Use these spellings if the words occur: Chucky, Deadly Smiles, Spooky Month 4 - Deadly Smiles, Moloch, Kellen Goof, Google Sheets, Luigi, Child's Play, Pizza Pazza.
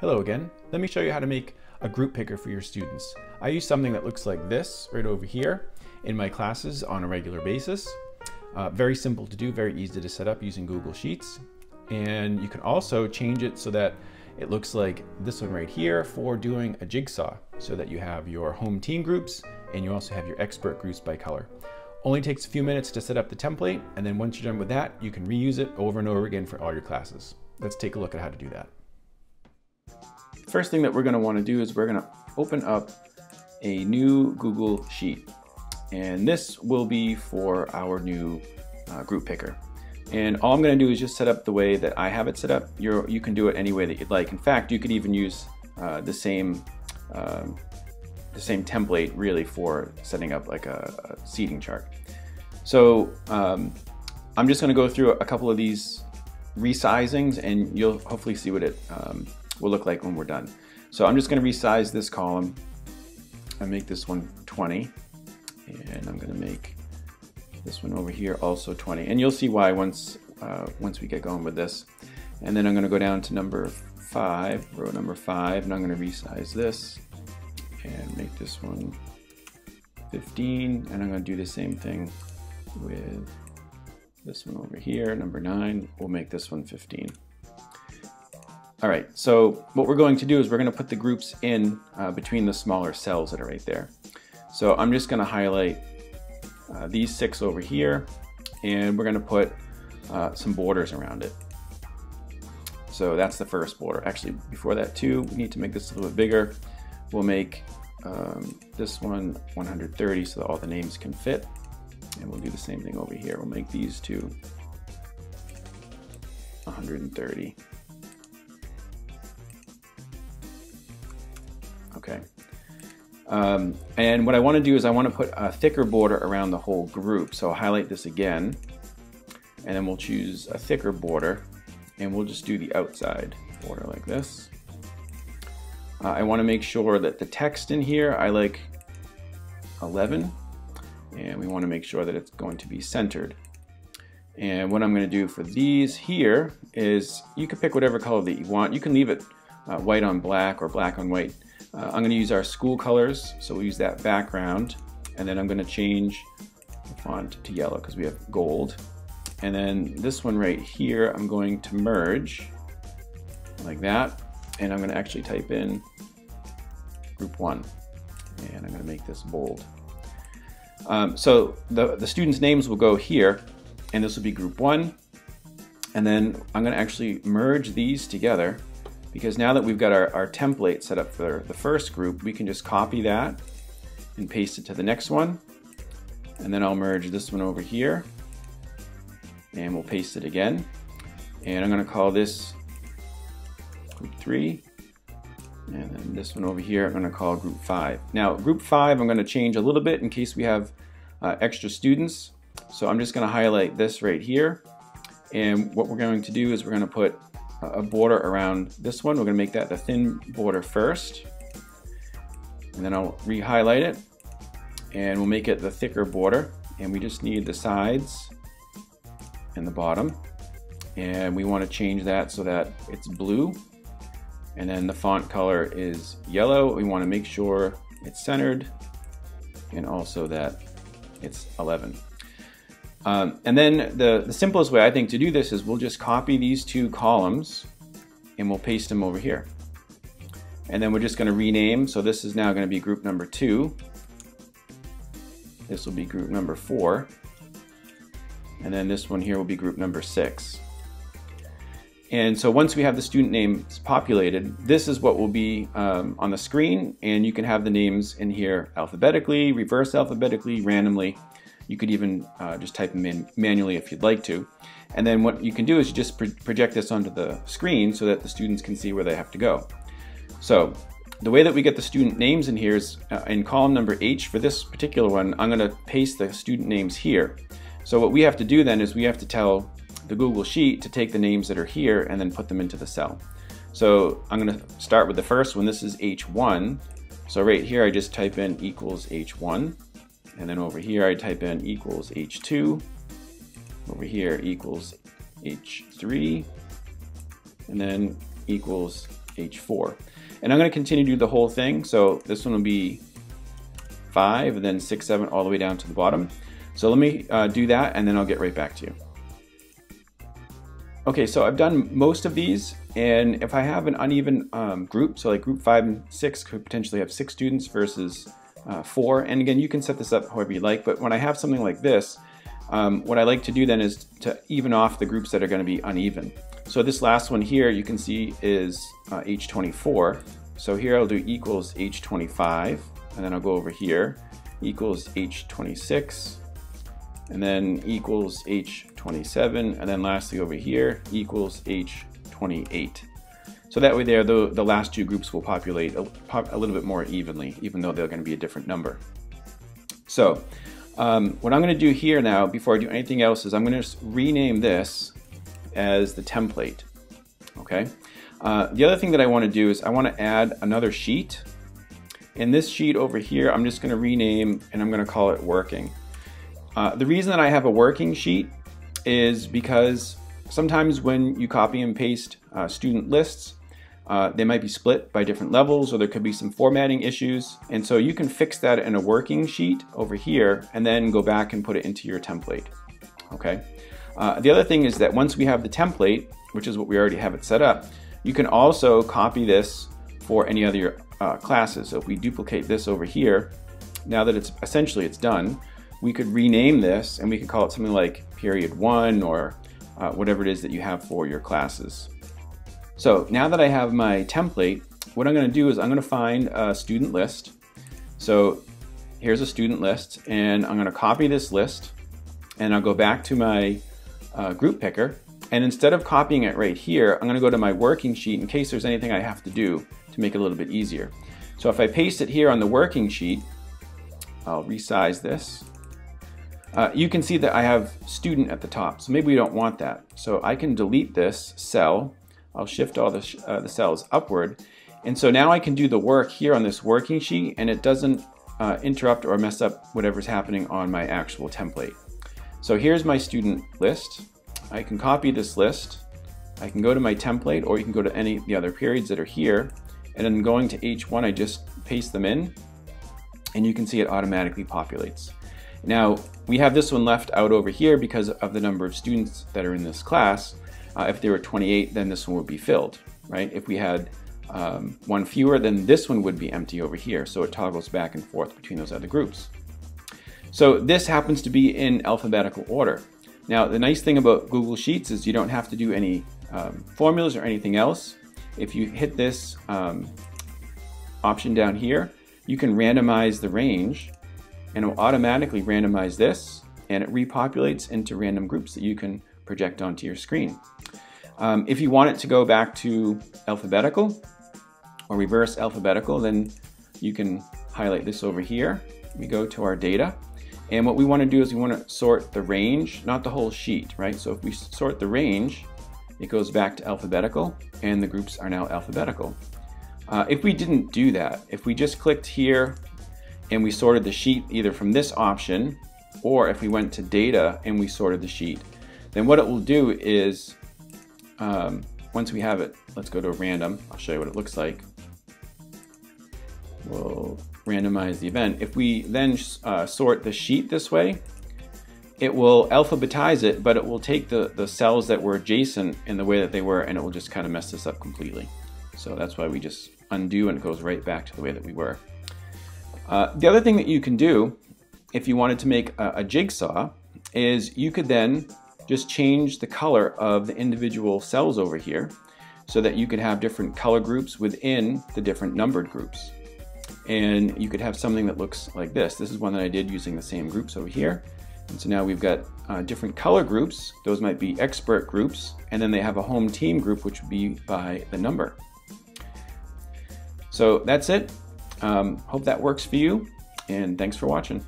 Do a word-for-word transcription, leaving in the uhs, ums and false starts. Hello again. Let me show you how to make a group picker for your students. I use something that looks like this right over here in my classes on a regular basis. Uh, very simple to do, very easy to set up using Google Sheets. And you can also change it so that it looks like this one right here for doing a jigsaw, so that you have your home team groups and you also have your expert groups by color. Only takes a few minutes to set up the template, and then once you're done with that, you can reuse it over and over again for all your classes. Let's take a look at how to do that. First thing that we're going to want to do is we're going to open up a new Google Sheet, and this will be for our new uh, group picker. And all I'm going to do is just set up the way that I have it set up. You're, you can do it any way that you'd like. In fact, you could even use uh, the same uh, the same template really for setting up like a, a seating chart. So um, I'm just going to go through a couple of these resizings, and you'll hopefully see what it um, will look like when we're done. So I'm just going to resize this column. I make this one twenty, and I'm going to make this one over here also twenty, and you'll see why once uh, once we get going with this. And then I'm going to go down to number five, row number five, and I'm going to resize this and make this one fifteen, and I'm going to do the same thing with this one over here, number nine. We'll make this one fifteen. All right, so what we're going to do is we're going to put the groups in uh, between the smaller cells that are right there. So I'm just going to highlight uh, these six over here, and we're going to put uh, some borders around it. So that's the first border. Actually, before that too, we need to make this a little bit bigger. We'll make um, this one one hundred thirty so that all the names can fit, and we'll do the same thing over here. We'll make these two one hundred thirty. Okay. Um, and what I want to do is I want to put a thicker border around the whole group. So I'll highlight this again, and then we'll choose a thicker border, and we'll just do the outside border like this. Uh, I want to make sure that the text in here, I like eleven, and we want to make sure that it's going to be centered. And what I'm going to do for these here is you can pick whatever color that you want. You can leave it uh, white on black or black on white. Uh, I'm going to use our school colors, so we'll use that background, and then I'm going to change the font to yellow because we have gold. And then this one right here, I'm going to merge like that, and I'm going to actually type in group one, and I'm going to make this bold. Um, so the, the students' names will go here, and this will be group one, and then I'm going to actually merge these together, because now that we've got our, our template set up for the first group, we can just copy that and paste it to the next one. And then I'll merge this one over here, and we'll paste it again. And I'm going to call this group three, and then this one over here I'm going to call group five. Now group five I'm going to change a little bit in case we have uh, extra students. So I'm just going to highlight this right here, and what we're going to do is we're going to put a border around this one. We're going to make that the thin border first, and then I'll re-highlight it, and we'll make it the thicker border, and we just need the sides and the bottom, and we want to change that so that it's blue, and then the font color is yellow. We want to make sure it's centered and also that it's eleven. Um, and then the, the simplest way I think to do this is we'll just copy these two columns and we'll paste them over here. And then we're just going to rename. So this is now going to be group number two. This will be group number four. And then this one here will be group number six. And so once we have the student names populated, this is what will be um, on the screen. And you can have the names in here alphabetically, reverse alphabetically, randomly. You could even uh, just type them in manually if you'd like to. And then what you can do is you just pro project this onto the screen so that the students can see where they have to go. So the way that we get the student names in here is uh, in column number H for this particular one, I'm going to paste the student names here. So what we have to do then is we have to tell the Google Sheet to take the names that are here and then put them into the cell. So I'm going to start with the first one. This is H one. So right here I just type in equals H one. And then over here I type in equals H two, over here equals H three, and then equals H four. And I'm going to continue to do the whole thing. So this one will be five, and then six, seven, all the way down to the bottom. So let me uh, do that, and then I'll get right back to you. Okay, so I've done most of these, and if I have an uneven um, group, so like group five and six could potentially have six students versus uh, four, and again, you can set this up however you like, but when I have something like this, um, what I like to do then is to even off the groups that are gonna be uneven. So this last one here, you can see is uh, H twenty-four. So here I'll do equals H twenty-five, and then I'll go over here, equals H twenty-six, and then equals H twenty-seven, and then lastly over here, equals H twenty-eight. So that way there, the, the last two groups will populate a, pop a little bit more evenly, even though they're gonna be a different number. So um, what I'm gonna do here now, before I do anything else, is I'm gonna rename this as the template, okay? Uh, the other thing that I wanna do is I wanna add another sheet. In this sheet over here, I'm just gonna rename, and I'm gonna call it working. Uh, the reason that I have a working sheet is because sometimes when you copy and paste uh, student lists, uh, they might be split by different levels, or there could be some formatting issues. And so you can fix that in a working sheet over here, and then go back and put it into your template, okay? Uh, the other thing is that once we have the template, which is what we already have it set up, you can also copy this for any other uh, classes. So if we duplicate this over here, now that it's essentially it's done, we could rename this, and we could call it something like period one, or uh, whatever it is that you have for your classes. So now that I have my template, what I'm gonna do is I'm gonna find a student list. So here's a student list, and I'm gonna copy this list, and I'll go back to my uh, group picker. And instead of copying it right here, I'm gonna go to my working sheet in case there's anything I have to do to make it a little bit easier. So if I paste it here on the working sheet, I'll resize this. Uh, you can see that I have student at the top, so maybe we don't want that. So I can delete this cell. I'll shift all the, uh, the cells upward. And so now I can do the work here on this working sheet, and it doesn't uh, interrupt or mess up whatever's happening on my actual template. So here's my student list. I can copy this list. I can go to my template, or you can go to any of the other periods that are here. And then going to H one, I just paste them in, and you can see it automatically populates. Now, we have this one left out over here because of the number of students that are in this class. Uh, if there were twenty-eight, then this one would be filled, right? If we had um, one fewer, then this one would be empty over here. So it toggles back and forth between those other groups. So this happens to be in alphabetical order. Now, the nice thing about Google Sheets is you don't have to do any um, formulas or anything else. If you hit this um, option down here, you can randomize the range, and it will automatically randomize this, and it repopulates into random groups that you can project onto your screen. Um, if you want it to go back to alphabetical or reverse alphabetical, then you can highlight this over here. We go to our data, and what we want to do is we want to sort the range, not the whole sheet, right? So if we sort the range, it goes back to alphabetical, and the groups are now alphabetical. Uh, if we didn't do that, if we just clicked here, and we sorted the sheet either from this option, or if we went to data and we sorted the sheet, then what it will do is, um, once we have it, let's go to random. I'll show you what it looks like. We'll randomize the event. If we then uh, sort the sheet this way, it will alphabetize it, but it will take the, the cells that were adjacent in the way that they were, and it will just kind of mess this up completely. So that's why we just undo, and it goes right back to the way that we were. Uh, the other thing that you can do, if you wanted to make a, a jigsaw, is you could then just change the color of the individual cells over here so that you could have different color groups within the different numbered groups. And you could have something that looks like this. This is one that I did using the same groups over here. And so now we've got uh, different color groups. Those might be expert groups. And then they have a home team group, which would be by the number. So that's it. Um, hope that works for you, and thanks for watching.